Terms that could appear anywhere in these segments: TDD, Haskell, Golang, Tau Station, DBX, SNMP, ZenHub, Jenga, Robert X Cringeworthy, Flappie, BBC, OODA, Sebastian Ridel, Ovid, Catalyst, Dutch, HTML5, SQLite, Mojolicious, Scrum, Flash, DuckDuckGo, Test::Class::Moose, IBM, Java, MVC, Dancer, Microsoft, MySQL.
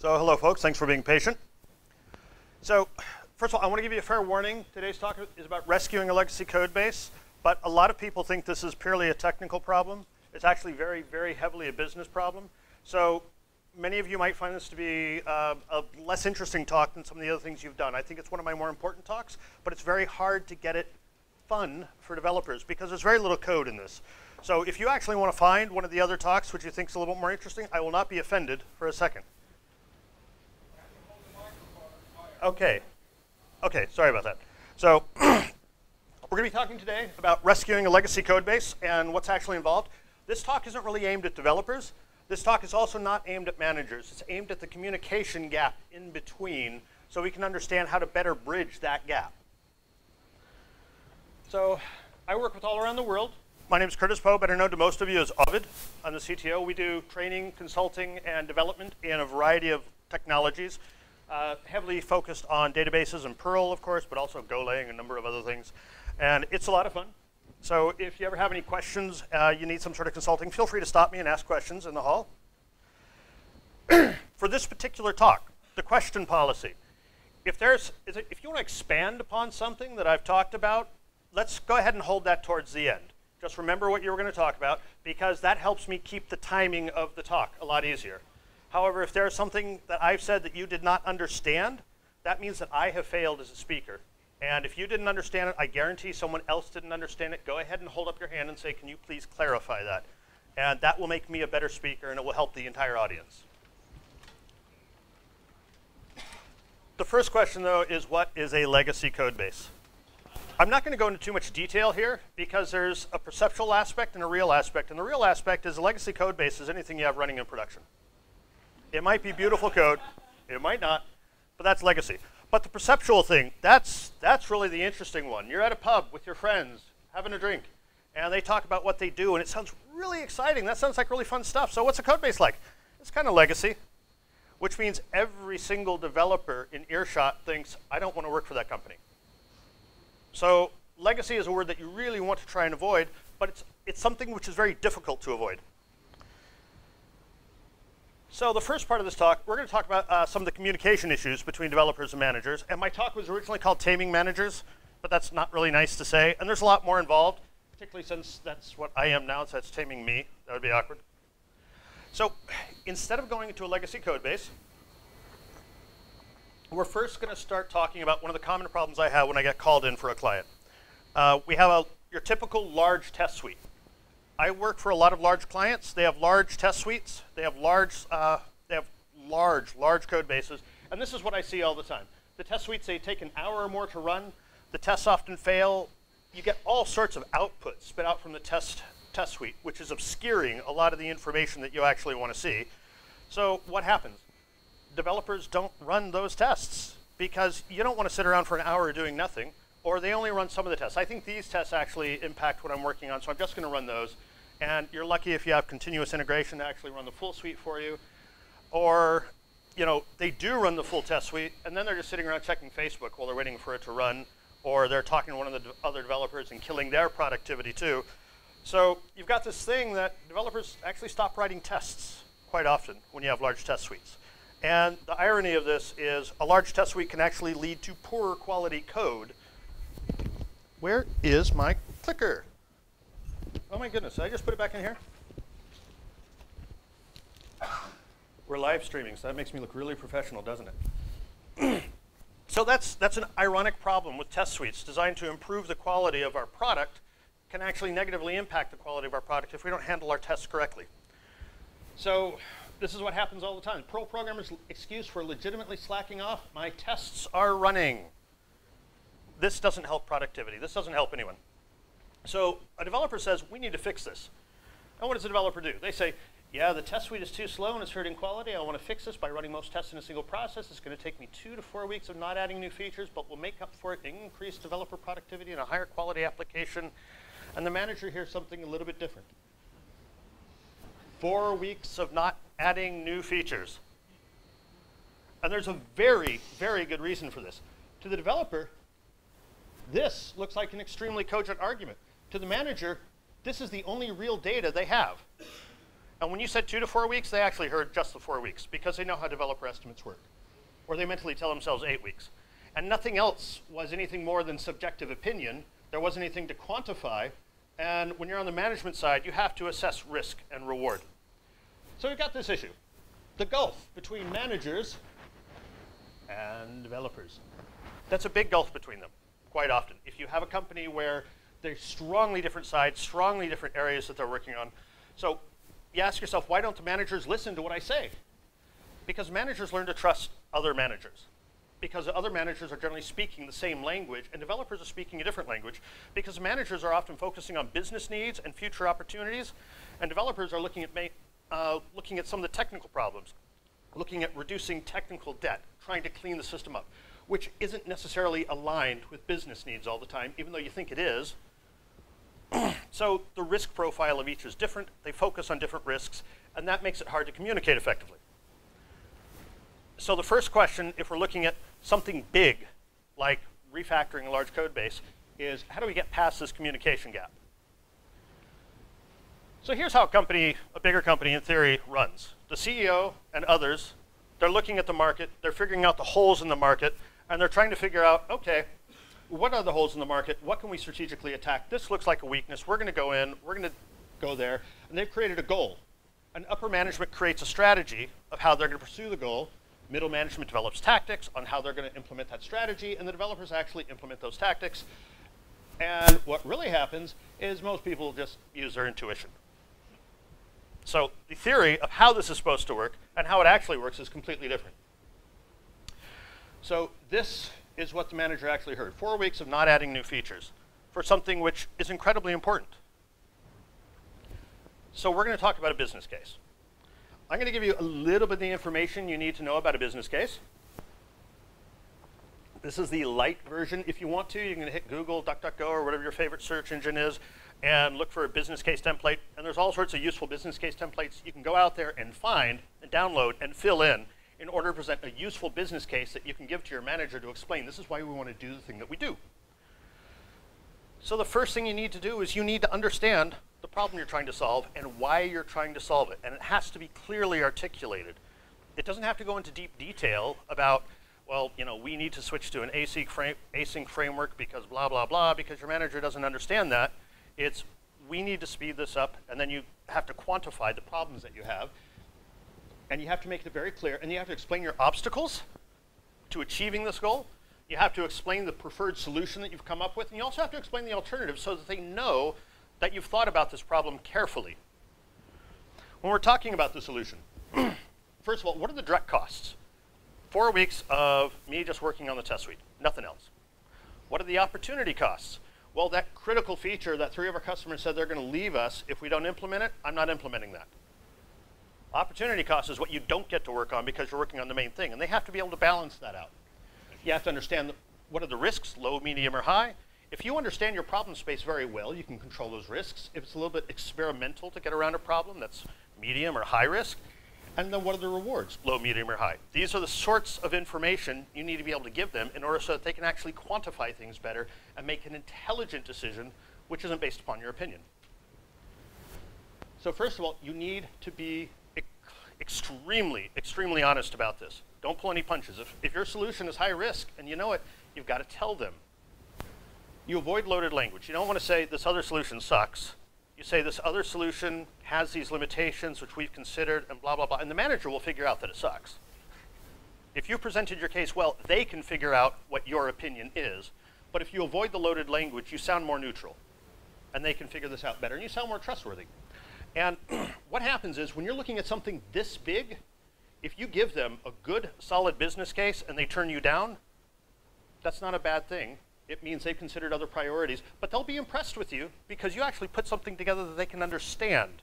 So hello, folks. Thanks for being patient. So first of all, I want to give you a fair warning. Today's talk is about rescuing a legacy code base. But a lot of people think this is purely a technical problem. It's actually very, very heavily a business problem. So many of you might find this to be a less interesting talk than some of the other things you've done. I think it's one of my more important talks, but it's very hard to get it fun for developers because there's very little code in this. So if you actually want to find one of the other talks which you think is a little bit more interesting, I will not be offended for a second. Okay. Okay, sorry about that. So we're going to be talking today about rescuing a legacy code base and what's actually involved. This talk isn't really aimed at developers. This talk is also not aimed at managers. It's aimed at the communication gap in between so we can understand how to better bridge that gap. So I work with all around the world. My name is Curtis Poe, better known to most of you as Ovid. I'm the CTO. We do training, consulting, and development in a variety of technologies. Heavily focused on databases and Perl, of course, but also Golang and a number of other things. And it's a lot of fun. So if you ever have any questions, you need some sort of consulting, feel free to stop me and ask questions in the hall. For this particular talk, the question policy. If you want to expand upon something that I've talked about, let's go ahead and hold that towards the end. Just remember what you were going to talk about, because that helps me keep the timing of the talk a lot easier. However, if there's something that I've said that you did not understand, that means that I have failed as a speaker. And if you didn't understand it, I guarantee someone else didn't understand it. Go ahead and hold up your hand and say, can you please clarify that? And that will make me a better speaker, and it will help the entire audience. The first question, though, is what is a legacy code base? I'm not going to go into too much detail here because there's a perceptual aspect and a real aspect. And the real aspect is a legacy code base is anything you have running in production. It might be beautiful code, it might not, but that's legacy. But the perceptual thing, that's really the interesting one. You're at a pub with your friends having a drink, and they talk about what they do, and it sounds really exciting. That sounds like really fun stuff. So what's a code base like? It's kind of legacy, which means every single developer in earshot thinks, I don't want to work for that company. So legacy is a word that you really want to try and avoid, but it's something which is very difficult to avoid. So the first part of this talk, we're going to talk about some of the communication issues between developers and managers. And my talk was originally called Taming Managers, but that's not really nice to say. And there's a lot more involved, particularly since that's what I am now, so that's taming me. That would be awkward. So instead of going into a legacy code base, we're first going to start talking about one of the common problems I have when I get called in for a client. We have your typical large test suite. I work for a lot of large clients. They have large test suites. They have large code bases. And this is what I see all the time. The test suites, they take an hour or more to run. The tests often fail. You get all sorts of output spit out from the test suite, which is obscuring a lot of the information that you actually want to see. So what happens? Developers don't run those tests because you don't want to sit around for an hour doing nothing, or they only run some of the tests. I think these tests actually impact what I'm working on, so I'm just going to run those. And you're lucky if you have continuous integration to actually run the full suite for you. Or, you know, they do run the full test suite, and then they're just sitting around checking Facebook while they're waiting for it to run, or they're talking to one of the other developers and killing their productivity too. So you've got this thing that developers actually stop writing tests quite often when you have large test suites. And the irony of this is a large test suite can actually lead to poorer quality code. Where is my clicker? Oh my goodness, did I just put it back in here? We're live streaming, so that makes me look really professional, doesn't it? So that's an ironic problem with test suites designed to improve the quality of our product can actually negatively impact the quality of our product if we don't handle our tests correctly. So this is what happens all the time. Perl programmers' excuse for legitimately slacking off, my tests are running. This doesn't help productivity. This doesn't help anyone. So a developer says, we need to fix this. And what does the developer do? They say, yeah, the test suite is too slow and it's hurting quality. I want to fix this by running most tests in a single process. It's going to take me 2 to 4 weeks of not adding new features, but we'll make up for it in increased developer productivity and a higher quality application. And the manager hears something a little bit different. 4 weeks of not adding new features. And there's a very, very good reason for this. To the developer, this looks like an extremely cogent argument. To the manager, this is the only real data they have. And when you said 2 to 4 weeks, they actually heard just the 4 weeks because they know how developer estimates work. Or they mentally tell themselves 8 weeks. And nothing else was anything more than subjective opinion. There wasn't anything to quantify. And when you're on the management side, you have to assess risk and reward. So we've got this issue, the gulf between managers and developers. That's a big gulf between them, quite often. If you have a company where there's strongly different sides, strongly different areas that they're working on. So you ask yourself, why don't the managers listen to what I say? Because managers learn to trust other managers. Because other managers are generally speaking the same language, and developers are speaking a different language, because managers are often focusing on business needs and future opportunities, and developers are looking at some of the technical problems, looking at reducing technical debt, trying to clean the system up, which isn't necessarily aligned with business needs all the time, even though you think it is. So the risk profile of each is different. They focus on different risks, and that makes it hard to communicate effectively. So the first question, if we're looking at something big, like refactoring a large code base, is how do we get past this communication gap? So here's how a bigger company in theory runs. The CEO and others, they're looking at the market, they're figuring out the holes in the market, and they're trying to figure out, okay, what are the holes in the market? What can we strategically attack? This looks like a weakness. We're gonna go in, we're gonna go there, and they've created a goal. And upper management creates a strategy of how they're gonna pursue the goal. Middle management develops tactics on how they're going to implement that strategy, and the developers actually implement those tactics. And what really happens is most people just use their intuition. So the theory of how this is supposed to work and how it actually works is completely different. So this is what the manager actually heard. 4 weeks of not adding new features for something which is incredibly important. So we're going to talk about a business case. I'm going to give you a little bit of the information you need to know about a business case. This is the light version. If you want to, you can hit Google, DuckDuckGo, or whatever your favorite search engine is, and look for a business case template. And there's all sorts of useful business case templates you can go out there and find and download and fill in order to present a useful business case that you can give to your manager to explain, this is why we want to do the thing that we do. So the first thing you need to do is you need to understand the problem you're trying to solve and why you're trying to solve it. And it has to be clearly articulated. It doesn't have to go into deep detail about, well, you know, we need to switch to an async framework because blah, blah, blah, because your manager doesn't understand that. It's, we need to speed this up, and then you have to quantify the problems that you have. And you have to make it very clear, and you have to explain your obstacles to achieving this goal. You have to explain the preferred solution that you've come up with, and you also have to explain the alternative so that they know that you've thought about this problem carefully. When we're talking about the solution, first of all, what are the direct costs? 4 weeks of me just working on the test suite, nothing else. What are the opportunity costs? Well, that critical feature that 3 of our customers said they're gonna leave us if we don't implement it, I'm not implementing that. Opportunity cost is what you don't get to work on because you're working on the main thing, and they have to be able to balance that out. You have to understand what are the risks, low, medium, or high. If you understand your problem space very well, you can control those risks. If it's a little bit experimental to get around a problem, that's medium or high risk. And then what are the rewards? Low, medium, or high. These are the sorts of information you need to be able to give them in order so that they can actually quantify things better and make an intelligent decision, which isn't based upon your opinion. So first of all, you need to be extremely, extremely honest about this. Don't pull any punches. If your solution is high risk and you know it, you've got to tell them. You avoid loaded language. You don't want to say this other solution sucks. You say this other solution has these limitations which we've considered and blah, blah, blah. And the manager will figure out that it sucks. If you presented your case well, they can figure out what your opinion is. But if you avoid the loaded language, you sound more neutral. And they can figure this out better. And you sound more trustworthy. And what happens is when you're looking at something this big, if you give them a good, solid business case and they turn you down, that's not a bad thing. It means they've considered other priorities, but they'll be impressed with you because you actually put something together that they can understand.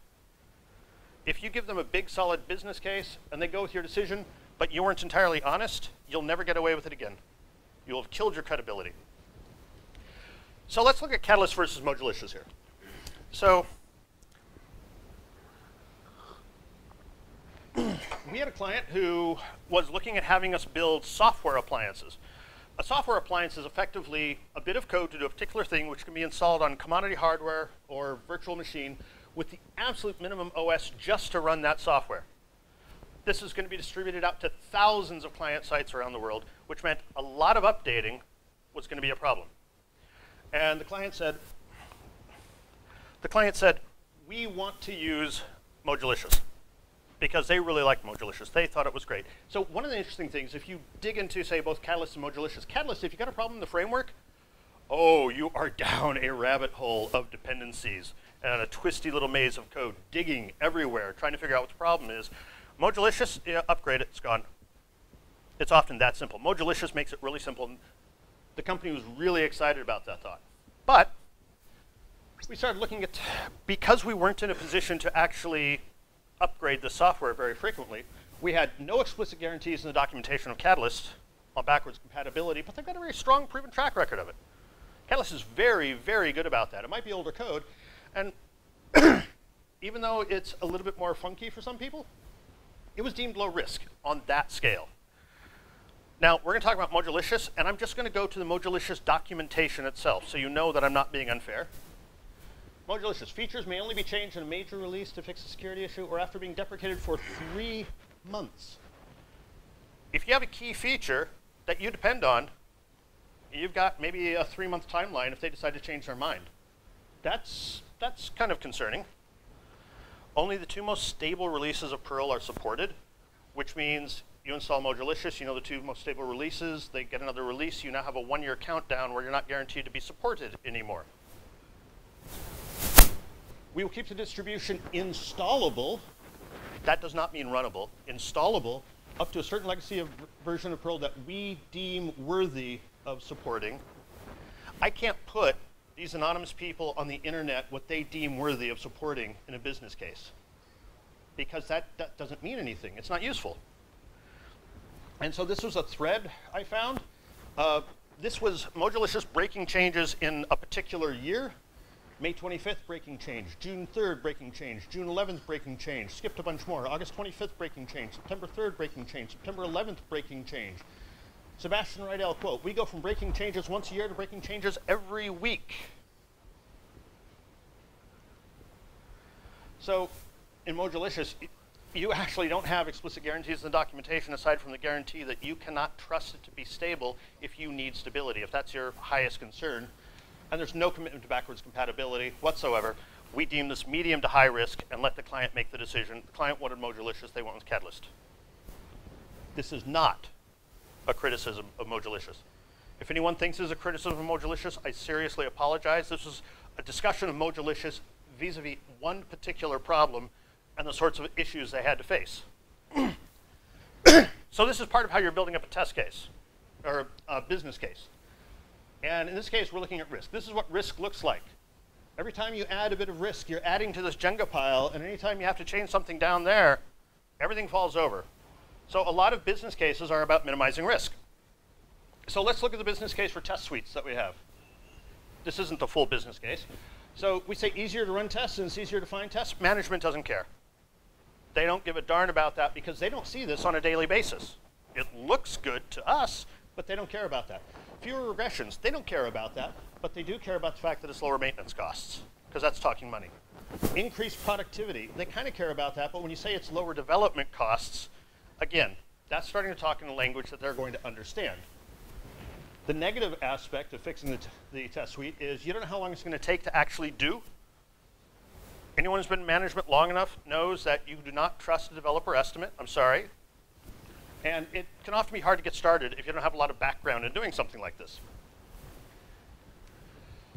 If you give them a big, solid business case and they go with your decision, but you weren't entirely honest, you'll never get away with it again. You'll have killed your credibility. So let's look at Catalyst versus Mojolicious here. So we had a client who was looking at having us build software appliances. A software appliance is effectively a bit of code to do a particular thing which can be installed on commodity hardware or virtual machine with the absolute minimum OS just to run that software. This is going to be distributed out to thousands of client sites around the world, which meant a lot of updating was going to be a problem. And the client said, we want to use Mojolicious, because they really liked Mojolicious. They thought it was great. So one of the interesting things, if you dig into, say, both Catalyst and Mojolicious, Catalyst, if you've got a problem in the framework, oh, you are down a rabbit hole of dependencies and a twisty little maze of code, digging everywhere, trying to figure out what the problem is. Mojolicious, yeah, upgrade it, it's gone. It's often that simple. Mojolicious makes it really simple. The company was really excited about that thought. But we started looking at, because we weren't in a position to actually upgrade the software very frequently, we had no explicit guarantees in the documentation of Catalyst on backwards compatibility, but they've got a very strong proven track record of it. Catalyst is very, very good about that. It might be older code, and even though it's a little bit more funky for some people, it was deemed low risk on that scale. Now, we're going to talk about Mojolicious, and I'm just going to go to the Mojolicious documentation itself, so you know that I'm not being unfair. Mojolicious features may only be changed in a major release to fix a security issue or after being deprecated for 3 months. If you have a key feature that you depend on, you've got maybe a 3-month timeline if they decide to change their mind. That's kind of concerning. Only the 2 most stable releases of Perl are supported, which means you install Mojolicious, you know the 2 most stable releases, they get another release, you now have a 1-year countdown where you're not guaranteed to be supported anymore. We will keep the distribution installable. That does not mean runnable. Installable up to a certain legacy of version of Perl that we deem worthy of supporting. I can't put these anonymous people on the internet what they deem worthy of supporting in a business case, because that doesn't mean anything. It's not useful. And so this was a thread I found. This was Mojolicious breaking changes in a particular year. May 25th, breaking change. June 3rd, breaking change. June 11th, breaking change. Skipped a bunch more. August 25th, breaking change. September 3rd, breaking change. September 11th, breaking change. Sebastian Ridel, quote, "We go from breaking changes once a year to breaking changes every week." So in Mojolicious, you actually don't have explicit guarantees in the documentation aside from the guarantee that you cannot trust it to be stable if you need stability, if that's your highest concern. And there's no commitment to backwards compatibility whatsoever. We deem this medium to high risk and let the client make the decision. The client wanted Mojolicious, they went with Catalyst. This is not a criticism of Mojolicious. If anyone thinks this is a criticism of Mojolicious, I seriously apologize. This is a discussion of Mojolicious vis-a-vis one particular problem and the sorts of issues they had to face. So this is part of how you're building up a test case or a business case. And in this case, we're looking at risk. This is what risk looks like. Every time you add a bit of risk, you're adding to this Jenga pile, and anytime you have to change something down there, everything falls over. So a lot of business cases are about minimizing risk. So let's look at the business case for test suites that we have. This isn't the full business case. So we say easier to run tests and it's easier to find tests. Management doesn't care. They don't give a darn about that because they don't see this on a daily basis. It looks good to us, but they don't care about that. Fewer regressions, they don't care about that, but they do care about the fact that it's lower maintenance costs, because that's talking money. Increased productivity, they kind of care about that, but when you say it's lower development costs, again, that's starting to talk in a language that they're going to understand. The negative aspect of fixing the test suite is you don't know how long it's going to take to actually do. Anyone who's been in management long enough knows that you do not trust a developer estimate, I'm sorry. And it can often be hard to get started if you don't have a lot of background in doing something like this.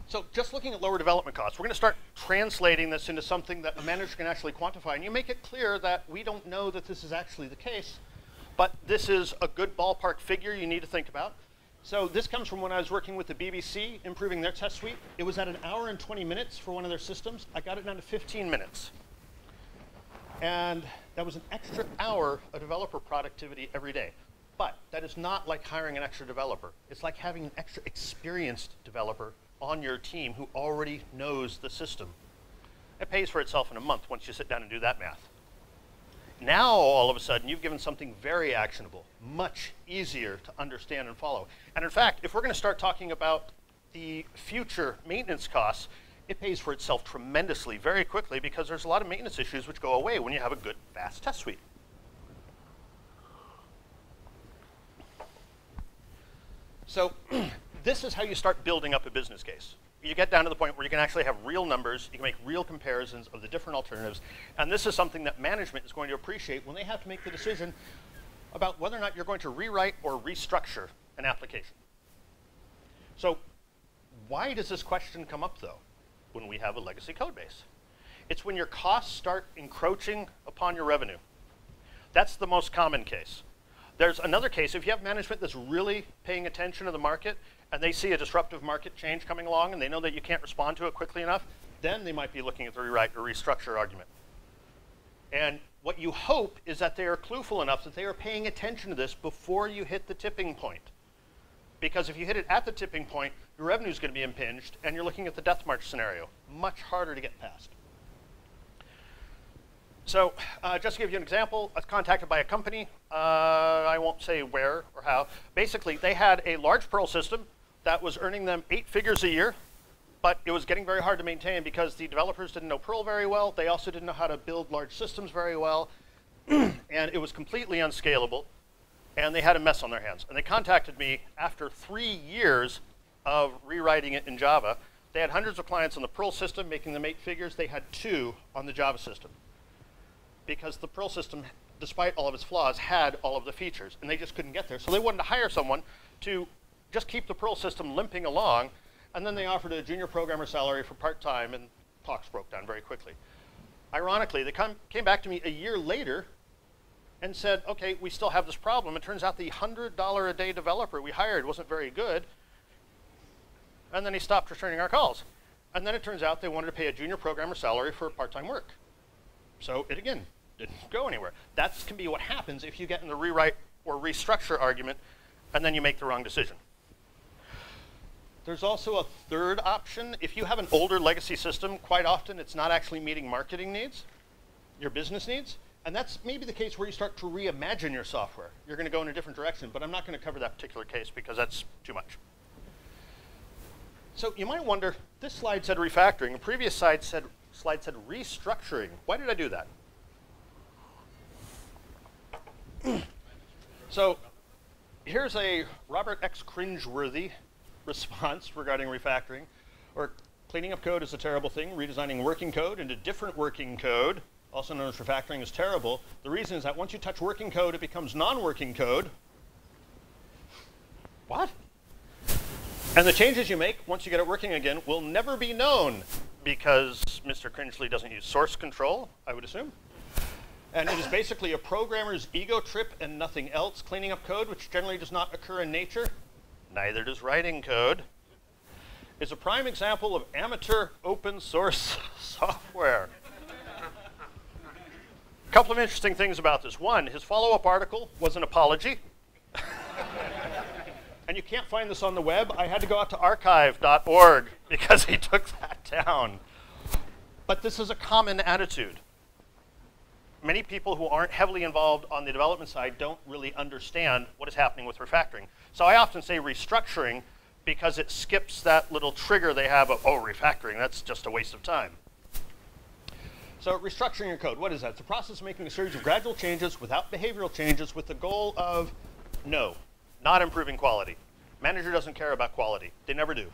So just looking at lower development costs, we're going to start translating this into something that a manager can actually quantify. And you make it clear that we don't know that this is actually the case, but this is a good ballpark figure you need to think about. So this comes from when I was working with the BBC, improving their test suite. It was at an hour and 20 minutes for one of their systems. I got it down to 15 minutes. And that was an extra hour of developer productivity every day. But that is not like hiring an extra developer. It's like having an extra experienced developer on your team who already knows the system. It pays for itself in a month once you sit down and do that math. Now, all of a sudden, you've given something very actionable, much easier to understand and follow. And in fact, if we're going to start talking about the future maintenance costs, it pays for itself tremendously very quickly because there's a lot of maintenance issues which go away when you have a good, fast test suite. So this is how you start building up a business case. You get down to the point where you can actually have real numbers, you can make real comparisons of the different alternatives, and this is something that management is going to appreciate when they have to make the decision about whether or not you're going to rewrite or restructure an application. So why does this question come up though when we have a legacy code base? It's when your costs start encroaching upon your revenue. That's the most common case. There's another case, if you have management that's really paying attention to the market and they see a disruptive market change coming along and they know that you can't respond to it quickly enough, then they might be looking at the rewrite or restructure argument. And what you hope is that they are clueful enough that they are paying attention to this before you hit the tipping point. Because if you hit it at the tipping point, your revenue is going to be impinged and you're looking at the death march scenario, much harder to get past. So just to give you an example, I was contacted by a company, I won't say where or how. Basically, they had a large Perl system that was earning them 8 figures a year, but it was getting very hard to maintain because the developers didn't know Perl very well. They also didn't know how to build large systems very well, and it was completely unscalable, and they had a mess on their hands. And they contacted me after 3 years of rewriting it in Java. They had hundreds of clients on the Perl system making them 8 figures. They had 2 on the Java system, because the Perl system, despite all of its flaws, had all of the features, and they just couldn't get there. So they wanted to hire someone to just keep the Perl system limping along, and then they offered a junior programmer salary for part-time, and talks broke down very quickly. Ironically, they came back to me a year later and said, okay, we still have this problem. It turns out the $100 a day developer we hired wasn't very good, and then he stopped returning our calls. And then it turns out they wanted to pay a junior programmer salary for part-time work. So it again didn't go anywhere. That can be what happens if you get in the rewrite or restructure argument and then you make the wrong decision. There's also a third option. If you have an older legacy system, quite often it's not actually meeting marketing needs, your business needs, and that's maybe the case where you start to reimagine your software. You're going to go in a different direction, but I'm not going to cover that particular case because that's too much. So you might wonder, this slide said refactoring, the previous slide said restructuring. Why did I do that? So here's a Robert X Cringeworthy response regarding refactoring, or cleaning up code is a terrible thing. Redesigning working code into different working code, also known as refactoring, is terrible. The reason is that once you touch working code, it becomes non-working code. What? And the changes you make once you get it working again will never be known, because Mr. Cringely doesn't use source control, I would assume. And it is basically a programmer's ego trip and nothing else, cleaning up code, which generally does not occur in nature. Neither does writing code. Is a prime example of amateur open source software. A couple of interesting things about this. One, his follow-up article was an apology. And you can't find this on the web. I had to go out to archive.org because he took that down. But this is a common attitude. Many people who aren't heavily involved on the development side don't really understand what is happening with refactoring. So I often say restructuring because it skips that little trigger they have of, oh, refactoring, that's just a waste of time. So restructuring your code, what is that? It's a process of making a series of gradual changes without behavioral changes with the goal of not improving quality. Manager doesn't care about quality. They never do.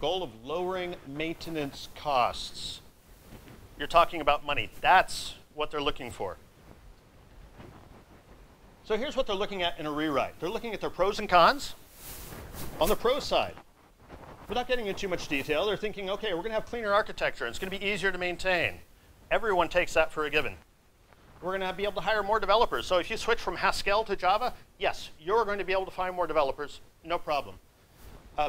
Goal of lowering maintenance costs. You're talking about money. That's what they're looking for. So here's what they're looking at in a rewrite. They're looking at their pros and cons. On the pro side, without getting into too much detail, they're thinking, okay, we're going to have cleaner architecture. It's going to be easier to maintain. Everyone takes that for a given. We're going to be able to hire more developers. So if you switch from Haskell to Java, yes, you're going to be able to find more developers, no problem.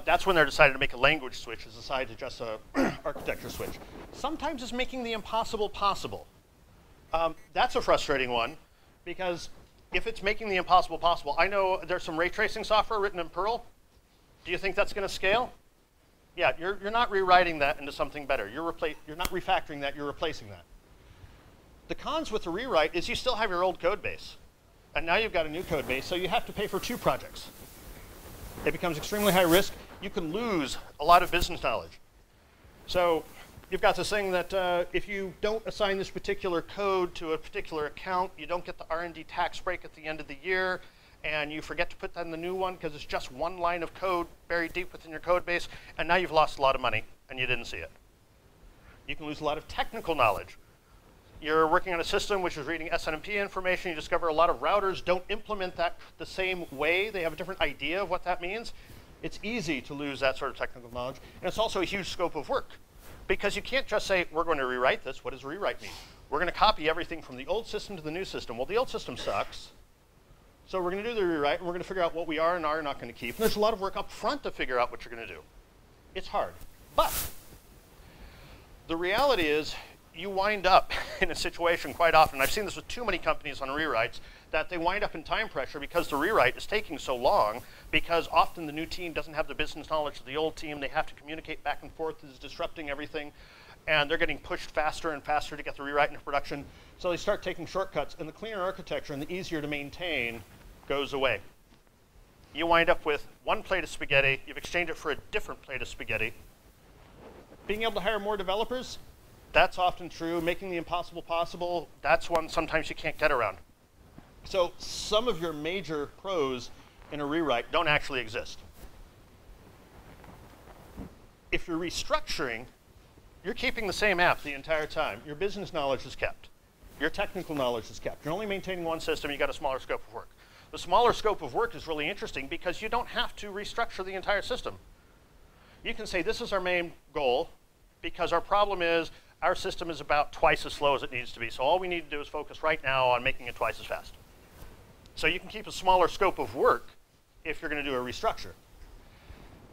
That's when they're decided to make a language switch as opposed to just a architecture switch. Sometimes it's making the impossible possible. That's a frustrating one, because if it's making the impossible possible, I know there's some ray tracing software written in Perl. Do you think that's going to scale? Yeah, you're not rewriting that into something better. You're not refactoring that, you're replacing that. The cons with the rewrite is you still have your old code base, and now you've got a new code base, so you have to pay for 2 projects. It becomes extremely high risk. You can lose a lot of business knowledge. So you've got this thing that if you don't assign this particular code to a particular account, you don't get the R&D tax break at the end of the year, and you forget to put that in the new one because it's just one line of code buried deep within your code base, and now you've lost a lot of money and you didn't see it. You can lose a lot of technical knowledge. You're working on a system which is reading SNMP information. You discover a lot of routers don't implement that the same way. They have a different idea of what that means. It's easy to lose that sort of technical knowledge. And it's also a huge scope of work, because you can't just say, we're going to rewrite this. What does rewrite mean? We're going to copy everything from the old system to the new system. Well, the old system sucks. So we're going to do the rewrite, and we're going to figure out what we are and are not going to keep. And there's a lot of work up front to figure out what you're going to do. It's hard. But the reality is, you wind up in a situation quite often, I've seen this with too many companies on rewrites, that they wind up in time pressure because the rewrite is taking so long, because often the new team doesn't have the business knowledge of the old team. They have to communicate back and forth. This is disrupting everything. And they're getting pushed faster and faster to get the rewrite into production. So they start taking shortcuts. And the cleaner architecture and the easier to maintain goes away. You wind up with one plate of spaghetti. You've exchanged it for a different plate of spaghetti. Being able to hire more developers, that's often true. Making the impossible possible, that's one sometimes you can't get around. So some of your major pros in a rewrite don't actually exist. If you're restructuring, you're keeping the same app the entire time. Your business knowledge is kept. Your technical knowledge is kept. You're only maintaining one system. You've got a smaller scope of work. The smaller scope of work is really interesting because you don't have to restructure the entire system. You can say, this is our main goal, because our problem is our system is about twice as slow as it needs to be. So all we need to do is focus right now on making it twice as fast. So you can keep a smaller scope of work if you're going to do a restructure.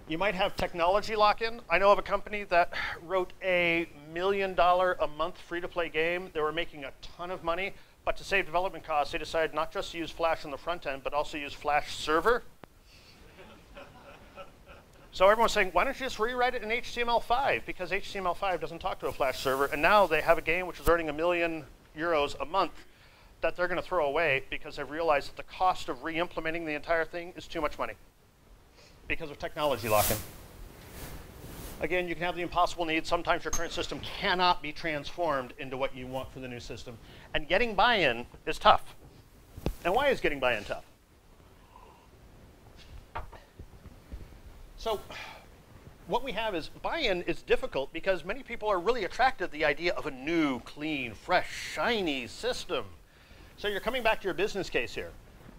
You might have technology lock-in. I know of a company that wrote a $1 million a month free-to-play game. They were making a ton of money, but to save development costs, they decided not just to use Flash on the front end, but also use Flash server. So everyone's saying, why don't you just rewrite it in HTML5? Because HTML5 doesn't talk to a Flash server. And now they have a game which is earning €1 million a month that they're going to throw away because they've realized that the cost of re-implementing the entire thing is too much money because of technology lock-in. Again, you can have the impossible need. Sometimes your current system cannot be transformed into what you want for the new system. And getting buy-in is tough. And why is getting buy-in tough? So what we have is buy-in is difficult because many people are really attracted to the idea of a new, clean, fresh, shiny system. So you're coming back to your business case here.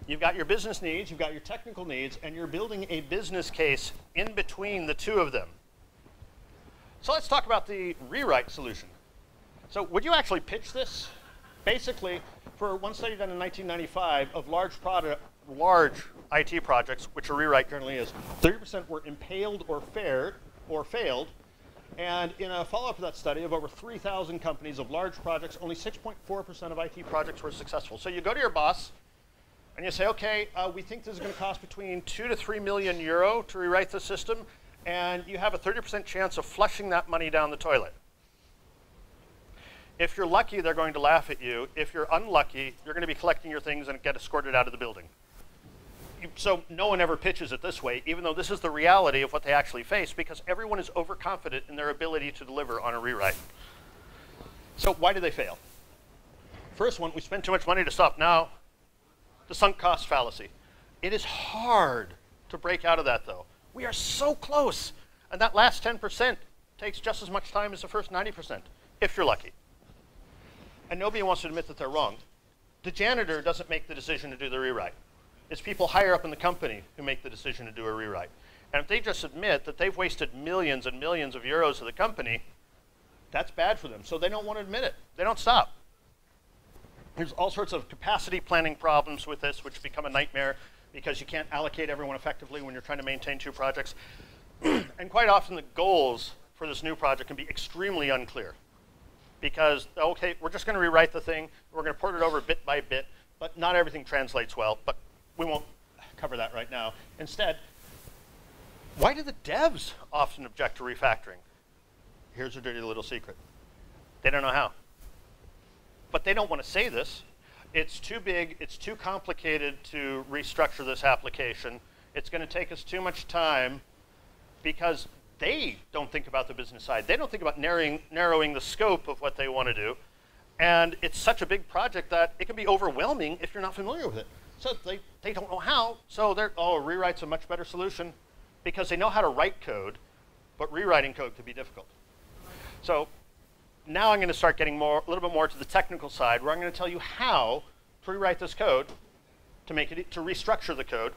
You've got your business needs, you've got your technical needs, and you're building a business case in between the two of them. So let's talk about the rewrite solution. So would you actually pitch this? Basically, for one study done in 1995 of large IT projects, which a rewrite currently is, 30% were impaled or failed. And in a follow-up to that study of over 3,000 companies of large projects, only 6.4% of IT projects were successful. So you go to your boss and you say, okay, we think this is going to cost between €2 to €3 million to rewrite the system, and you have a 30% chance of flushing that money down the toilet. If you're lucky, they're going to laugh at you. If you're unlucky, you're going to be collecting your things and get escorted out of the building. So no one ever pitches it this way, even though this is the reality of what they actually face, because everyone is overconfident in their ability to deliver on a rewrite. So why do they fail? First one, we spend too much money to stop now. The sunk cost fallacy. It is hard to break out of that, though. We are so close. And that last 10% takes just as much time as the first 90%, if you're lucky. And nobody wants to admit that they're wrong. The janitor doesn't make the decision to do the rewrite. It's people higher up in the company who make the decision to do a rewrite. And if they just admit that they've wasted millions and millions of euros of the company, that's bad for them. So they don't want to admit it. They don't stop. There's all sorts of capacity planning problems with this, which become a nightmare because you can't allocate everyone effectively when you're trying to maintain two projects. And quite often the goals for this new project can be extremely unclear because, okay, we're just going to rewrite the thing. We're going to port it over bit by bit, but not everything translates well. But we won't cover that right now. Instead, why do the devs often object to refactoring? Here's a dirty little secret. They don't know how. But they don't want to say this. It's too big. It's too complicated to restructure this application. It's going to take us too much time because they don't think about the business side. They don't think about narrowing the scope of what they want to do. And it's such a big project that it can be overwhelming if you're not familiar with it. So they don't know how, so they're, oh, a rewrite's a much better solution, because they know how to write code, but rewriting code could be difficult. So now I'm going to start getting a little bit more to the technical side, where I'm going to tell you how to rewrite this code to make it, to restructure the code.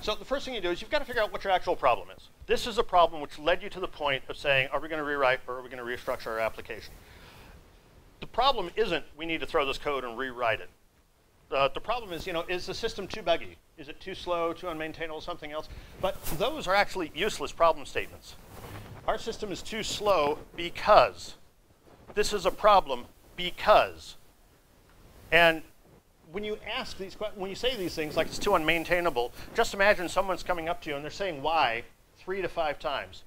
So the first thing you do is you've got to figure out what your actual problem is. This is a problem which led you to the point of saying, are we going to rewrite or are we going to restructure our application? The problem isn't we need to throw this code and rewrite it. The problem is, you know, is the system too buggy? Is it too slow, too unmaintainable, something else? But those are actually useless problem statements. Our system is too slow because. This is a problem because. And when you ask these questions, when you say these things like it's too unmaintainable, just imagine someone's coming up to you and they're saying why 3 to 5 times.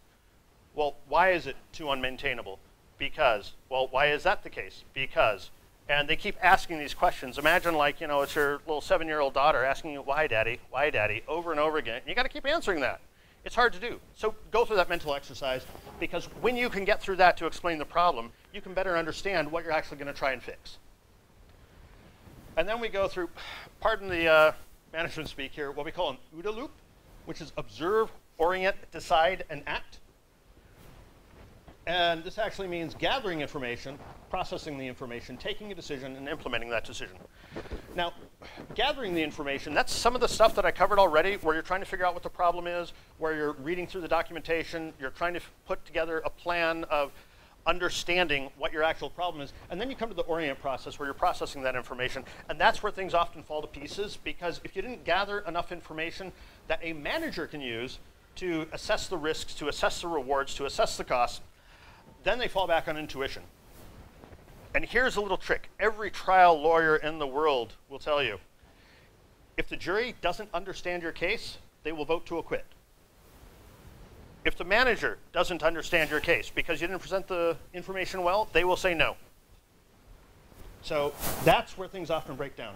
Well, why is it too unmaintainable? Because. Well, why is that the case? Because. And they keep asking these questions. Imagine, like, you know, it's your little 7-year-old daughter asking you, why daddy, over and over again. And you got to keep answering that. It's hard to do. So go through that mental exercise, because when you can get through that to explain the problem, you can better understand what you're actually going to try and fix. And then we go through, pardon the management speak here, what we call an OODA loop, which is observe, orient, decide, and act. And this actually means gathering information, processing the information, taking a decision, and implementing that decision. Now, gathering the information, that's some of the stuff that I covered already, where you're trying to figure out what the problem is, where you're reading through the documentation, you're trying to put together a plan of understanding what your actual problem is. And then you come to the orient process, where you're processing that information. And that's where things often fall to pieces, because if you didn't gather enough information that a manager can use to assess the risks, to assess the rewards, to assess the costs, then they fall back on intuition. And here's a little trick. Every trial lawyer in the world will tell you, if the jury doesn't understand your case, they will vote to acquit. If the manager doesn't understand your case because you didn't present the information well, they will say no. So that's where things often break down.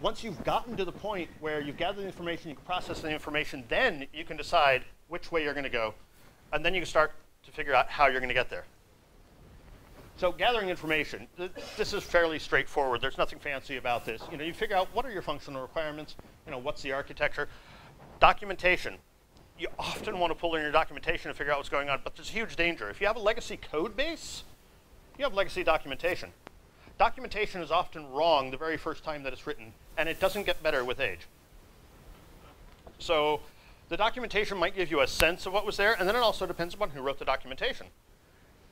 Once you've gotten to the point where you've gathered the information, you can process the information, then you can decide which way you're going to go. And then you can start to figure out how you're going to get there. So gathering information, this is fairly straightforward. There's nothing fancy about this. You know, you figure out what are your functional requirements, you know, what's the architecture. Documentation, you often want to pull in your documentation to figure out what's going on, but there's a huge danger. If you have a legacy code base, you have legacy documentation. Documentation is often wrong the very first time that it's written, and it doesn't get better with age. So the documentation might give you a sense of what was there, and then it also depends upon who wrote the documentation.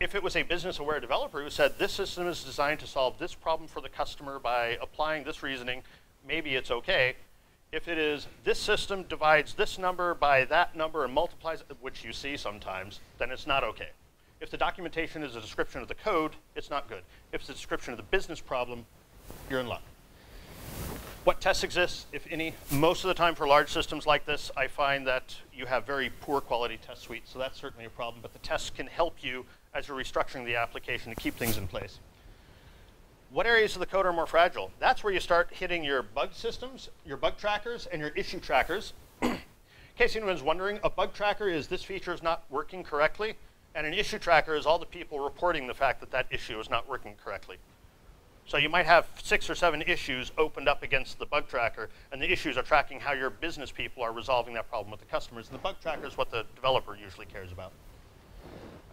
If it was a business-aware developer who said, this system is designed to solve this problem for the customer by applying this reasoning, maybe it's okay. If it is, this system divides this number by that number and multiplies it, which you see sometimes, then it's not okay. If the documentation is a description of the code, it's not good. If it's a description of the business problem, you're in luck. What tests exist, if any? Most of the time for large systems like this, I find that you have very poor quality test suites, so that's certainly a problem, but the tests can help you as you're restructuring the application to keep things in place. What areas of the code are more fragile? That's where you start hitting your bug systems, your bug trackers, and your issue trackers. In case anyone's wondering, a bug tracker is this feature is not working correctly, and an issue tracker is all the people reporting the fact that that issue is not working correctly. So you might have 6 or 7 issues opened up against the bug tracker, and the issues are tracking how your business people are resolving that problem with the customers. And the bug tracker is what the developer usually cares about.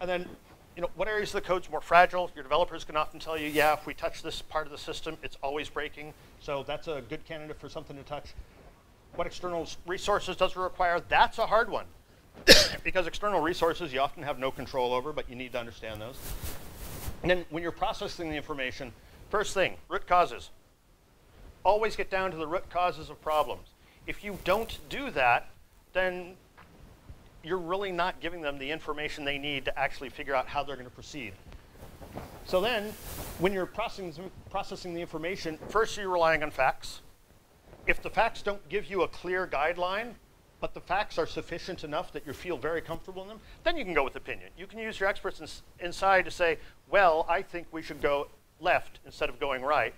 And then, you know, what areas of the code's more fragile? Your developers can often tell you, yeah, if we touch this part of the system, it's always breaking. So that's a good candidate for something to touch. What external resources does it require? That's a hard one. Because external resources you often have no control over, but you need to understand those. And then when you're processing the information, first thing, root causes. Always get down to the root causes of problems. If you don't do that, then you're really not giving them the information they need to actually figure out how they're going to proceed. So then, when you're processing the information, first you're relying on facts. If the facts don't give you a clear guideline, but the facts are sufficient enough that you feel very comfortable in them, then you can go with opinion. You can use your experts inside to say, well, I think we should go left instead of going right.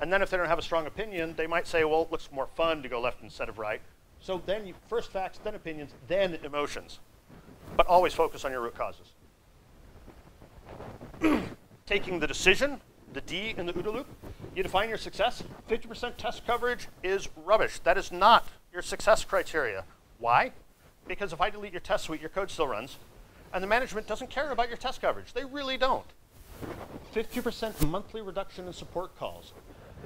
And then if they don't have a strong opinion, they might say, well, it looks more fun to go left instead of right. So then you first facts, then opinions, then emotions. but always focus on your root causes. Taking the decision, the D in the OODA loop, you define your success. 50% test coverage is rubbish. That is not your success criteria. Why? Because if I delete your test suite, your code still runs, and the management doesn't care about your test coverage. They really don't. 50% monthly reduction in support calls.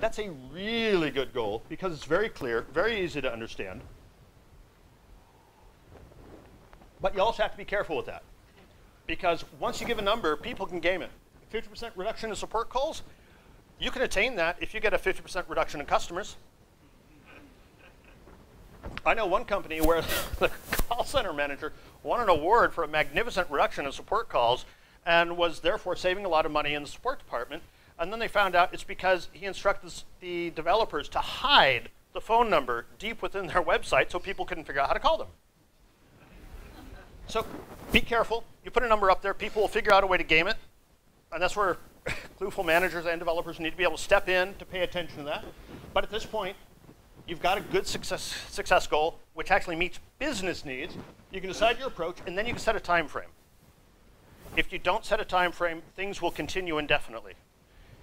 That's a really good goal because it's very clear, very easy to understand. But you also have to be careful with that because once you give a number, people can game it. 50% reduction in support calls, you can attain that if you get a 50% reduction in customers. I know one company where the call center manager won an award for a magnificent reduction in support calls and was therefore saving a lot of money in the support department. And then they found out it's because he instructed the developers to hide the phone number deep within their website so people couldn't figure out how to call them. So be careful. You put a number up there, people will figure out a way to game it. And that's where clueful managers and developers need to be able to step in to pay attention to that. But at this point, you've got a good success goal, which actually meets business needs. You can decide your approach, and then you can set a time frame. If you don't set a time frame, things will continue indefinitely.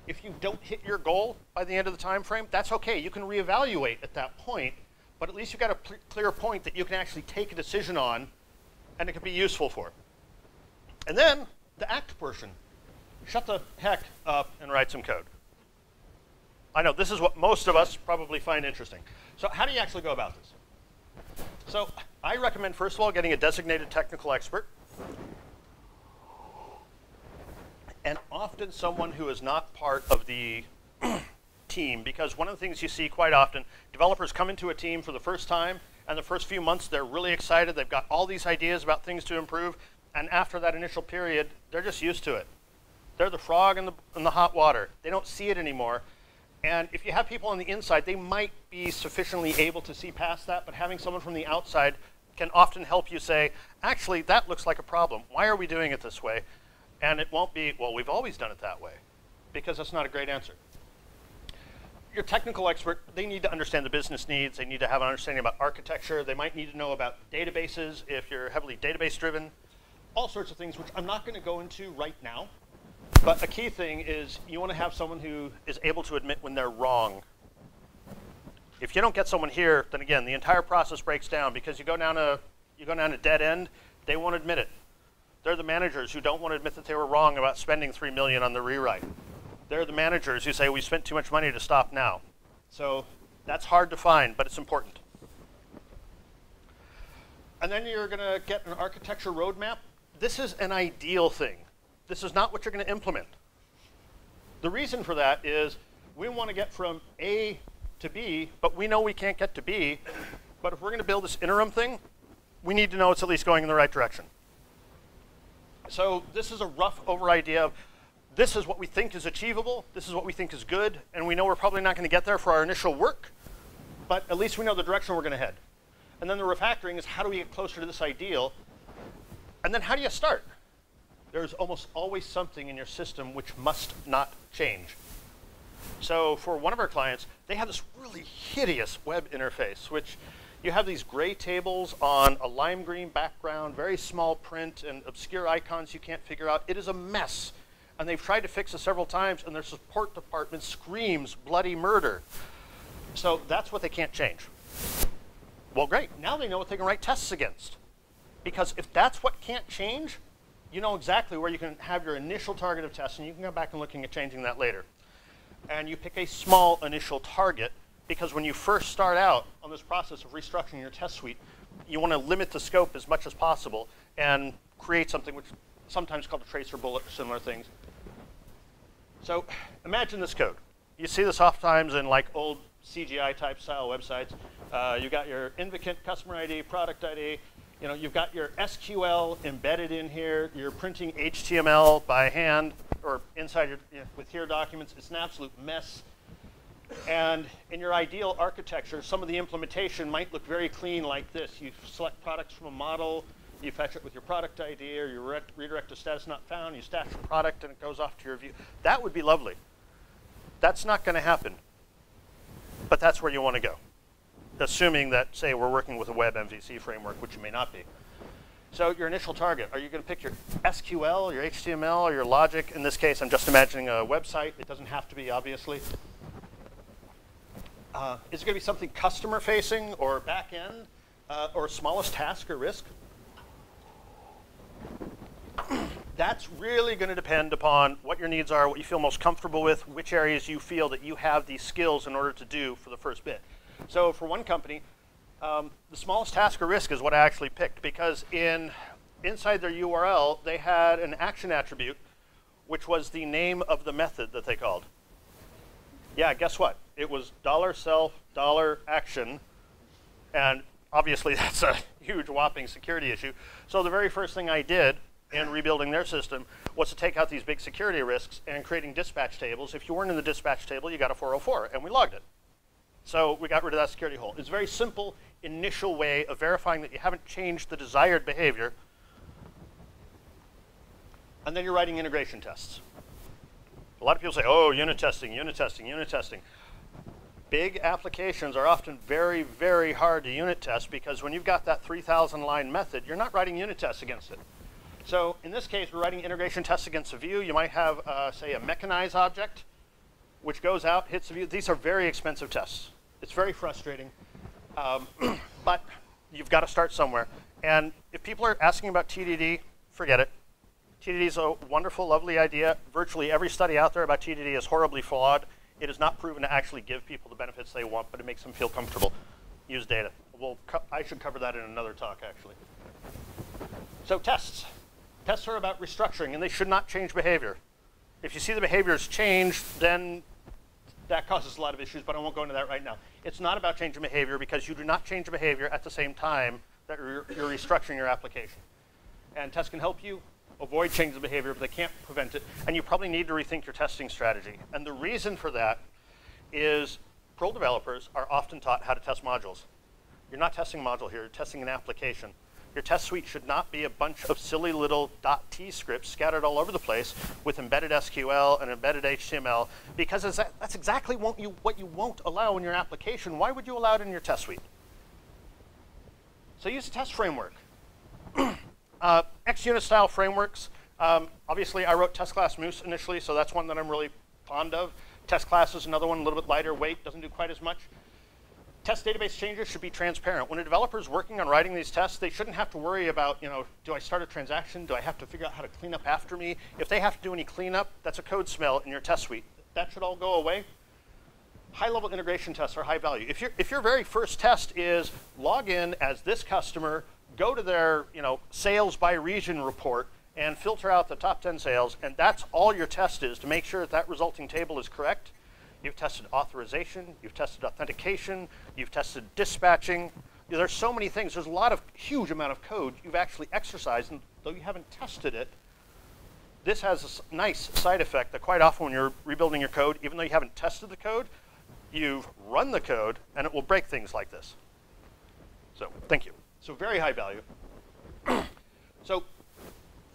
If you don't hit your goal by the end of the time frame, that's okay. You can reevaluate at that point, but at least you've got a clear point that you can actually take a decision on, and it can be useful for. And then the act portion. Shut the heck up and write some code. I know this is what most of us probably find interesting. So how do you actually go about this? So I recommend, first of all, getting a designated technical expert. And often someone who is not part of the team, because one of the things you see quite often, developers come into a team for the first time, and the first few months they're really excited, they've got all these ideas about things to improve, and after that initial period, they're just used to it. They're the frog in the hot water. They don't see it anymore. And if you have people on the inside, they might be sufficiently able to see past that, but having someone from the outside can often help you say, actually, that looks like a problem. Why are we doing it this way? And it won't be, well, we've always done it that way, because that's not a great answer. Your technical expert, they need to understand the business needs. They need to have an understanding about architecture. They might need to know about databases if you're heavily database-driven, all sorts of things, which I'm not going to go into right now. But a key thing is you want to have someone who is able to admit when they're wrong. If you don't get someone here, then again, the entire process breaks down because you go down a dead end. They won't admit it. They're the managers who don't want to admit that they were wrong about spending $3 million on the rewrite. They're the managers who say, we spent too much money to stop now. So that's hard to find, but it's important. And then you're going to get an architecture roadmap. This is an ideal thing. This is not what you're going to implement. The reason for that is we want to get from A to B, but we know we can't get to B. But if we're going to build this interim thing, we need to know it's at least going in the right direction. So this is a rough over idea of this is what we think is achievable, this is what we think is good, and we know we're probably not going to get there for our initial work, but at least we know the direction we're going to head. And then the refactoring is how do we get closer to this ideal, and then how do you start? There's almost always something in your system which must not change. So for one of our clients, they have this really hideous web interface, which you have these gray tables on a lime green background, very small print and obscure icons you can't figure out. It is a mess. And they've tried to fix it several times, and their support department screams bloody murder. So that's what they can't change. Well, great. Now they know what they can write tests against. Because if that's what can't change, you know exactly where you can have your initial target of tests, and you can go back and looking at changing that later. And you pick a small initial target, because when you first start out on this process of restructuring your test suite, you want to limit the scope as much as possible and create something which is sometimes called a tracer bullet or similar things. So imagine this code. You see this oftentimes in like old CGI type style websites. You've got your invocant customer ID, product ID. You know, you've got your SQL embedded in here. You're printing HTML by hand or inside your, with here documents. It's an absolute mess. And in your ideal architecture, some of the implementation might look very clean like this. You select products from a model. You fetch it with your product ID or you redirect to status not found. You stash the product and it goes off to your view. That would be lovely. That's not going to happen. But that's where you want to go, assuming that, say, we're working with a web MVC framework, which you may not be. So your initial target, are you going to pick your SQL, your HTML, or your logic? In this case, I'm just imagining a website. It doesn't have to be, obviously. Is it going to be something customer facing or back end or smallest task or risk? That's really going to depend upon what your needs are, what you feel most comfortable with, which areas you feel that you have the skills in order to do for the first bit. So for one company, the smallest task or risk is what I actually picked, because inside their URL, they had an action attribute, which was the name of the method that they called. Yeah, guess what? It was $self$action, and obviously that's a huge whopping security issue. So the very first thing I did in rebuilding their system was to take out these big security risks and creating dispatch tables. If you weren't in the dispatch table, you got a 404, and we logged it. So we got rid of that security hole. It's a very simple initial way of verifying that you haven't changed the desired behavior. And then you're writing integration tests. A lot of people say, oh, unit testing, unit testing, unit testing. Big applications are often very, very hard to unit test, because when you've got that 3,000 line method, you're not writing unit tests against it. So in this case, we're writing integration tests against a view. You might have, say, a mechanize object, which goes out, hits the view. These are very expensive tests. It's very frustrating, but you've got to start somewhere. And if people are asking about TDD, forget it. TDD is a wonderful, lovely idea. Virtually every study out there about TDD is horribly flawed. It is not proven to actually give people the benefits they want, but it makes them feel comfortable. Use data. Well, I should cover that in another talk, actually. So tests. Tests are about restructuring, and they should not change behavior. If you see the behaviors change, then that causes a lot of issues, but I won't go into that right now. It's not about changing behavior, because you do not change behavior at the same time that you're restructuring your application. And tests can help you avoid changes of behavior, but they can't prevent it. And you probably need to rethink your testing strategy. And the reason for that is pro developers are often taught how to test modules. You're not testing a module here, you're testing an application. Your test suite should not be a bunch of silly little .t scripts scattered all over the place with embedded SQL and embedded HTML, because that's exactly what you won't allow in your application. Why would you allow it in your test suite? So use a test framework. XUnit style frameworks. Obviously, I wrote Test::Class::Moose initially, so that's one that I'm really fond of. Test::Class is another one, a little bit lighter weight, doesn't do quite as much. Test database changes should be transparent. When a developer is working on writing these tests, they shouldn't have to worry about, you know, do I start a transaction? Do I have to figure out how to clean up after me? If they have to do any cleanup, that's a code smell in your test suite. That should all go away. High-level integration tests are high value. If your very first test is log in as this customer, go to their, you know, sales by region report and filter out the top 10 sales, and that's all your test is to make sure that that resulting table is correct, you've tested authorization, you've tested authentication, you've tested dispatching. There's so many things. There's a lot of huge amount of code you've actually exercised, and though you haven't tested it, this has a nice side effect that quite often when you're rebuilding your code, even though you haven't tested the code, you've run the code, and it will break things like this. So, thank you. So, very high value. So,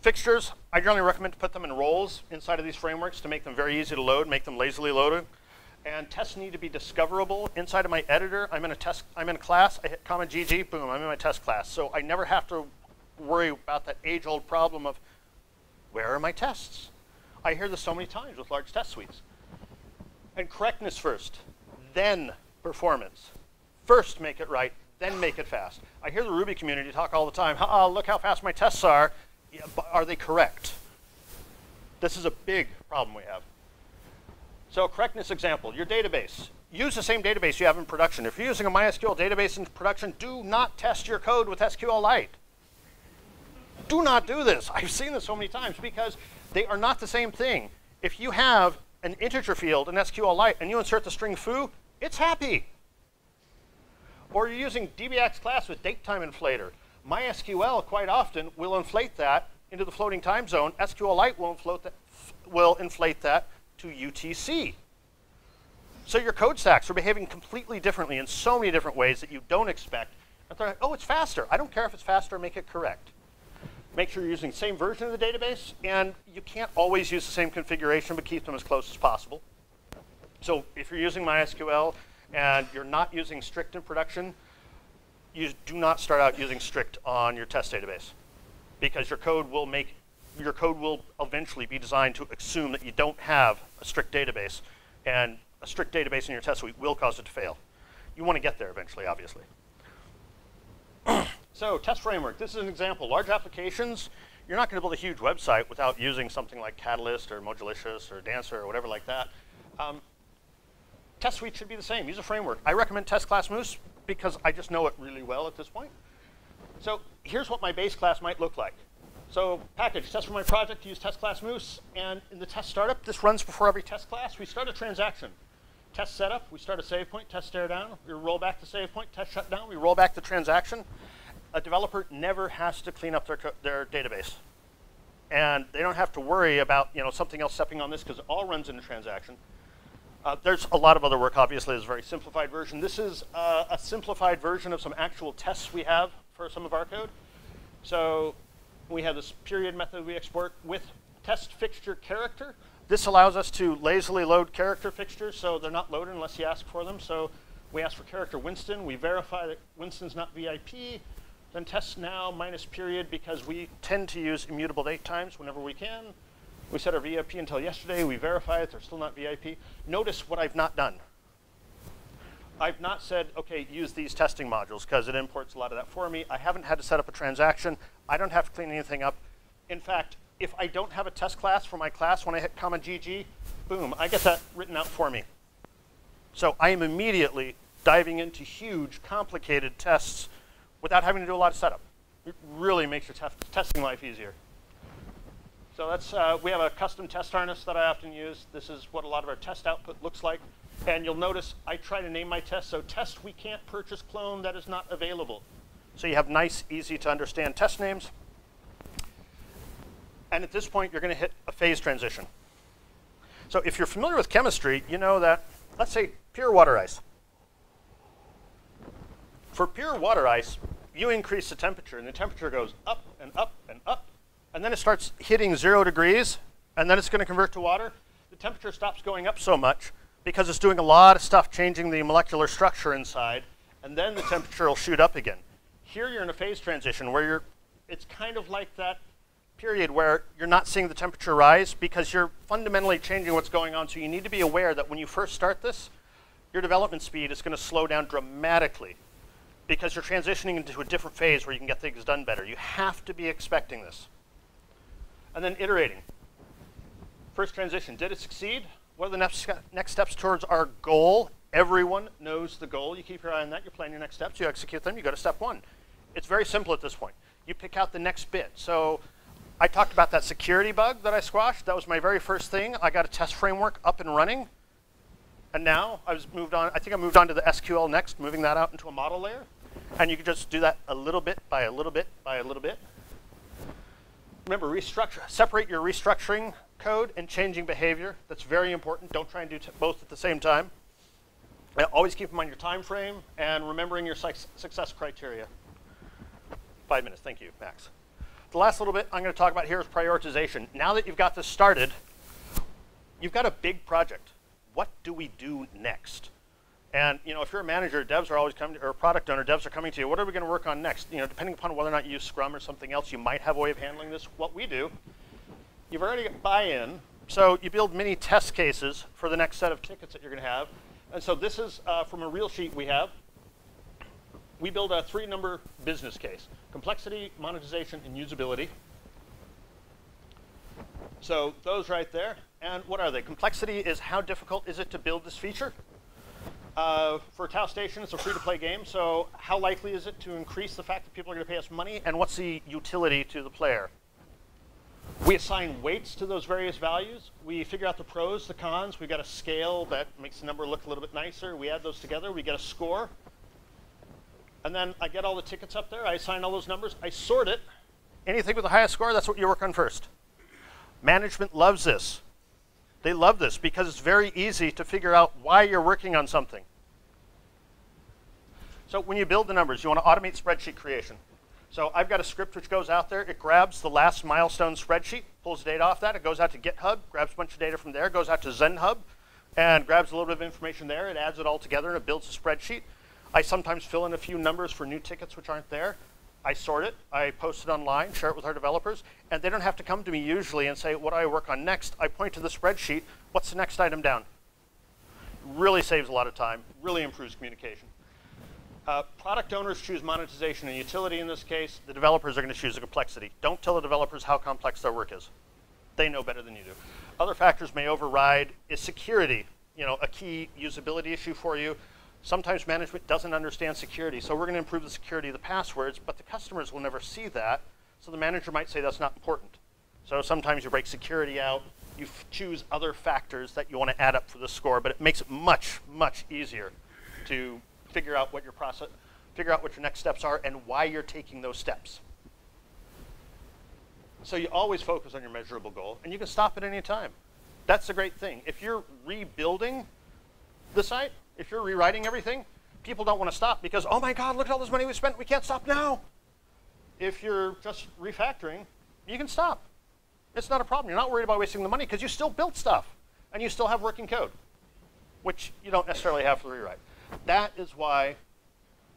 fixtures, I generally recommend to put them in roles inside of these frameworks to make them very easy to load, make them lazily loaded. And tests need to be discoverable. Inside of my editor, I'm in a class, I hit comma GG, boom, I'm in my test class. So I never have to worry about that age-old problem of, where are my tests? I hear this so many times with large test suites. And correctness first, then performance. First make it right, then make it fast. I hear the Ruby community talk all the time, ha-ha, look how fast my tests are. Yeah, but are they correct? This is a big problem we have. So correctness example, your database. Use the same database you have in production. If you're using a MySQL database in production, do not test your code with SQLite. Do not do this. I've seen this so many times because they are not the same thing. If you have an integer field in SQLite and you insert the string foo, it's happy. Or you're using DBX class with datetime inflator. MySQL quite often will inflate that into the floating time zone. SQLite will inflate that to UTC. So your code stacks are behaving completely differently in so many different ways that you don't expect. And they're like, oh, it's faster. I don't care if it's faster, make it correct. Make sure you're using the same version of the database, and you can't always use the same configuration, but keep them as close as possible. So if you're using MySQL and you're not using strict in production, you do not start out using strict on your test database. because your code will make, your code will eventually be designed to assume that you don't have a strict database, and a strict database in your test suite will cause it to fail. You want to get there eventually, obviously. So, test framework. This is an example. Large applications, you're not going to build a huge website without using something like Catalyst or Mojolicious or Dancer or whatever like that. Test suite should be the same. Use a framework. I recommend Test Class Moose because I just know it really well at this point. So here's what my base class might look like. So package, test for my project, use Test Class Moose. And in the test startup, this runs before every test class. We start a transaction. Test setup, we start a save point, test stare down, we roll back the save point, test shut down, we roll back the transaction. A developer never has to clean up their database. And they don't have to worry about, you know, something else stepping on this because it all runs in a transaction. There's a lot of other work, obviously. There's a very simplified version. This is a simplified version of some actual tests we have for some of our code. So we have this period method we export with test fixture character. This allows us to lazily load character fixtures, so they're not loaded unless you ask for them. So we ask for character Winston. We verify that Winston's not VIP. Then test now minus period because we tend to use immutable date times whenever we can. We set our VIP until yesterday. We verify it. They're still not VIP. Notice what I've not done. I've not said, okay, use these testing modules because it imports a lot of that for me. I haven't had to set up a transaction. I don't have to clean anything up. In fact, if I don't have a test class for my class, when I hit comma GG, boom, I get that written out for me. So I am immediately diving into huge, complicated tests without having to do a lot of setup. It really makes your testing life easier. So that's, we have a custom test harness that I often use. This is what a lot of our test output looks like. And you'll notice I try to name my test. So test we can't purchase clone, that is not available. So you have nice, easy to understand test names. And at this point, you're going to hit a phase transition. So if you're familiar with chemistry, you know that, let's say, pure water ice. For pure water ice, you increase the temperature, and the temperature goes up and up and up. And then it starts hitting 0 degrees, and then it's going to convert to water. The temperature stops going up so much because it's doing a lot of stuff, changing the molecular structure inside, and then the temperature will shoot up again. Here you're in a phase transition where you're, it's kind of like that period where you're not seeing the temperature rise because you're fundamentally changing what's going on. So you need to be aware that when you first start this, your development speed is going to slow down dramatically because you're transitioning into a different phase where you can get things done better. You have to be expecting this. And then iterating. First transition, did it succeed? What are the next steps towards our goal? Everyone knows the goal. You keep your eye on that. You plan your next steps. You execute them. You go to step one. It's very simple at this point. You pick out the next bit. So I talked about that security bug that I squashed. That was my very first thing. I got a test framework up and running. And now I've moved on. I think I moved on to the SQL next, moving that out into a model layer. And you can just do that a little bit by a little bit by a little bit. Remember, restructure, separate your restructuring code and changing behavior. That's very important. Don't try and do both at the same time. And always keep in mind your time frame and remembering your success criteria. 5 minutes, thank you, Max. The last little bit I'm going to talk about here is prioritization. Now that you've got this started, you've got a big project. What do we do next? And you know, if you're a manager, devs are always coming, or a product owner, devs are coming to you. What are we going to work on next? You know, depending upon whether or not you use Scrum or something else, you might have a way of handling this. What we do, you've already got buy-in, so you build mini test cases for the next set of tickets that you're going to have. And so this is from a real sheet we have. We build a 3-number business case: complexity, monetization, and usability. So those right there. And what are they? Complexity is how difficult is it to build this feature? For Tau Station, it's a free-to-play game, so how likely is it to increase the fact that people are going to pay us money, and what's the utility to the player? We assign weights to those various values. We figure out the pros, the cons. We've got a scale that makes the number look a little bit nicer. We add those together. We get a score. And then I get all the tickets up there. I assign all those numbers. I sort it. Anything with the highest score, that's what you work on first. Management loves this. They love this because it's very easy to figure out why you're working on something. So when you build the numbers, you want to automate spreadsheet creation. So I've got a script which goes out there. It grabs the last milestone spreadsheet, pulls data off that. It goes out to GitHub, grabs a bunch of data from there, goes out to ZenHub, and grabs a little bit of information there. It adds it all together, and it builds a spreadsheet. I sometimes fill in a few numbers for new tickets which aren't there. I sort it, I post it online, share it with our developers, and they don't have to come to me usually and say, what do I work on next? I point to the spreadsheet, what's the next item down? Really saves a lot of time, really improves communication. Product owners choose monetization and utility in this case. The developers are going to choose the complexity. Don't tell the developers how complex their work is. They know better than you do. Other factors may override. Is security, you know, a key usability issue for you? Sometimes management doesn't understand security, so we're going to improve the security of the passwords, but the customers will never see that, so the manager might say that's not important. So sometimes you break security out, you choose other factors that you want to add up for the score, but it makes it much, much easier to figure out what your process, figure out what your next steps are and why you're taking those steps. So you always focus on your measurable goal, and you can stop at any time. That's the great thing. If you're rebuilding the site, if you're rewriting everything, people don't want to stop because, oh my God, look at all this money we spent, we can't stop now. If you're just refactoring, you can stop. It's not a problem. You're not worried about wasting the money because you still built stuff and you still have working code, which you don't necessarily have for the rewrite. That is why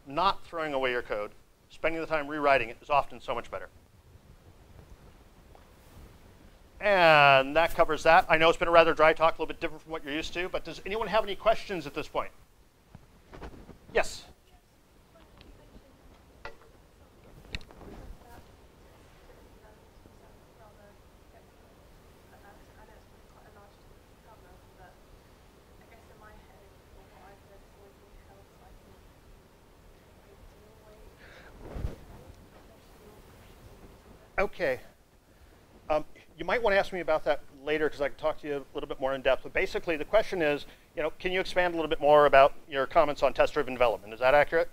not throwing away your code, spending the time rewriting it is often so much better. And that covers that. I know it's been a rather dry talk, a little bit different from what you're used to, but does anyone have any questions at this point? Yes? Okay. You might want to ask me about that later because I can talk to you a little bit more in depth. But basically, the question is, you know, can you expand a little bit more about your comments on test-driven development? Is that accurate?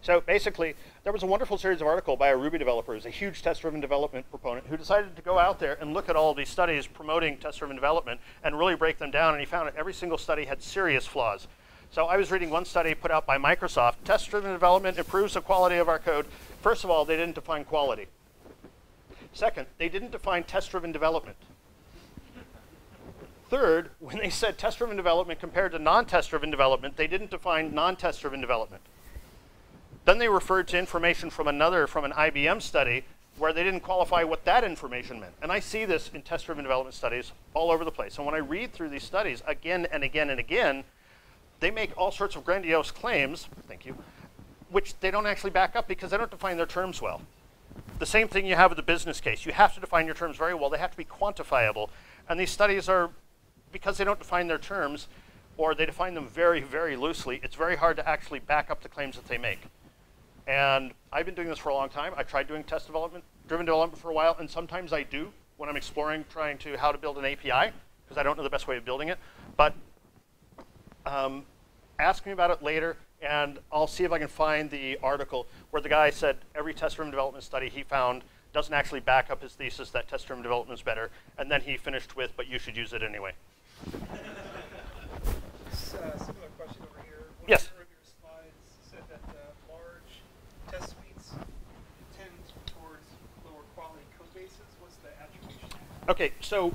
So basically, there was a wonderful series of articles by a Ruby developer who's a huge test-driven development proponent who decided to go out there and look at all these studies promoting test-driven development and really break them down. And he found that every single study had serious flaws. So I was reading one study put out by Microsoft. Test-driven development improves the quality of our code. First of all, they didn't define quality. Second, they didn't define test-driven development. Third, when they said test-driven development compared to non-test-driven development, they didn't define non-test-driven development. Then they referred to information from an IBM study where they didn't qualify what that information meant. And I see this in test-driven development studies all over the place. And when I read through these studies again and again and again, they make all sorts of grandiose claims, thank you, which they don't actually back up because they don't define their terms well. The same thing you have with the business case. You have to define your terms very well. They have to be quantifiable. And these studies are, because they don't define their terms, or they define them very, very loosely, it's very hard to actually back up the claims that they make. And I've been doing this for a long time. I tried doing test-driven development for a while, and sometimes I do when I'm exploring how to build an API, because I don't know the best way of building it. But ask me about it later. And I'll see if I can find the article where the guy said every test-driven development study he found doesn't actually back up his thesis that test-driven development is better. And then he finished with, but you should use it anyway. Similar question over here. Yes? One of your slides said that large test suites tend towards lower quality code bases. What's the attribution? OK, so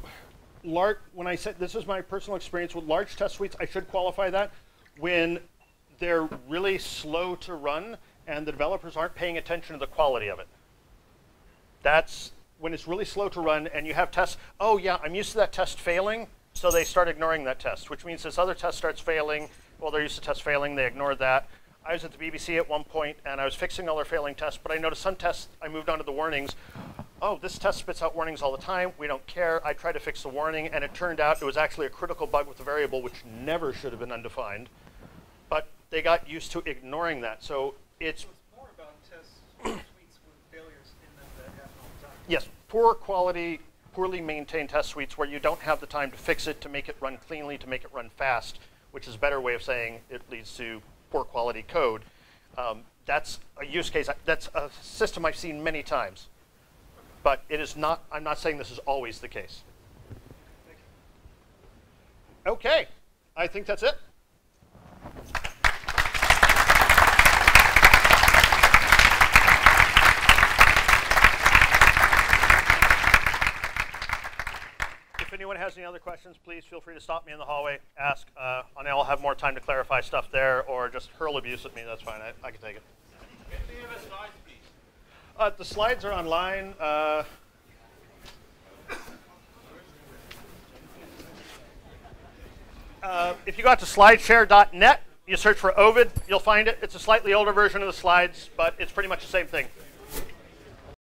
when I said this is my personal experience with large test suites, I should qualify that. When they're really slow to run and the developers aren't paying attention to the quality of it. That's when it's really slow to run and you have tests, oh yeah, I'm used to that test failing, so they start ignoring that test, which means this other test starts failing, well they're used to test failing, they ignore that. I was at the BBC at one point and I was fixing all their failing tests, but I noticed some tests, I moved on to the warnings. Oh, this test spits out warnings all the time, we don't care, I tried to fix the warning and it turned out it was actually a critical bug with the variable which never should have been undefined. They got used to ignoring that. So it's more about test suites with failures in them that happen all the time. Yes, poor quality, poorly maintained test suites where you don't have the time to fix it, to make it run cleanly, to make it run fast, which is a better way of saying it leads to poor quality code. That's a use case, that's a system I've seen many times. But it is not, I'm not saying this is always the case. Thank you. Okay, I think that's it. If anyone has any other questions, please feel free to stop me in the hallway, ask, and I'll have more time to clarify stuff there, or just hurl abuse at me, that's fine, I can take it. The slides are online. If you go out to slideshare.net, you search for Ovid, you'll find it. It's a slightly older version of the slides, but it's pretty much the same thing.